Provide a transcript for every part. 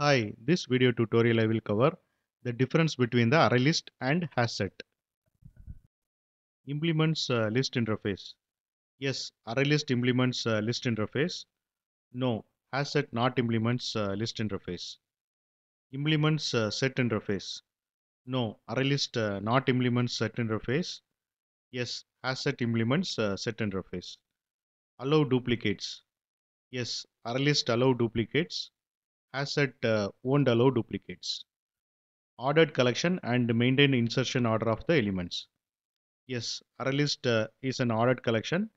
Hi, this video tutorial I will cover the difference between the array list and hash set. Implements list interface. Yes, array list implements list interface. No, hash set not implements list interface. Implements set interface. No, array list not implements set interface. Yes, hash set implements set interface. Allow duplicates. Yes, array list allow duplicates. HashSet won't allow duplicates. Ordered collection and maintain insertion order of the elements. Yes, ArrayList is an ordered collection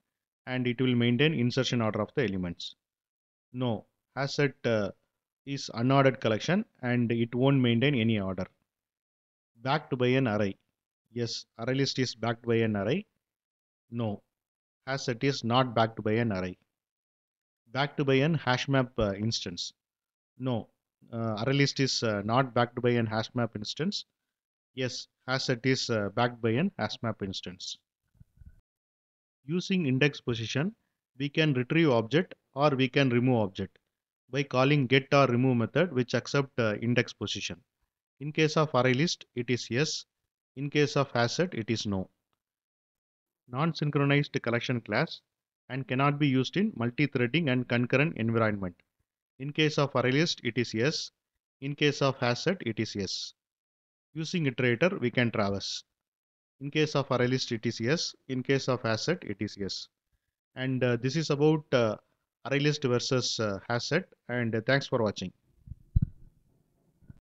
and it will maintain insertion order of the elements. No, HashSet is unordered collection and it won't maintain any order. Backed by an array. Yes, ArrayList is backed by an array. No, HashSet is not backed by an array. Backed by an HashMap instance. No, ArrayList is not backed by an HashMap instance. Yes, HashSet is backed by an HashMap instance. Using index position, we can retrieve object or we can remove object by calling get or remove method which accept index position. In case of ArrayList, it is yes. In case of HashSet, it is no. Non-synchronized collection class and cannot be used in multi-threading and concurrent environment. In case of ArrayList, it is yes. In case of HashSet, it is yes. Using iterator, we can traverse. In case of ArrayList, it is yes. In case of HashSet, it is yes. And this is about ArrayList versus HashSet. And thanks for watching.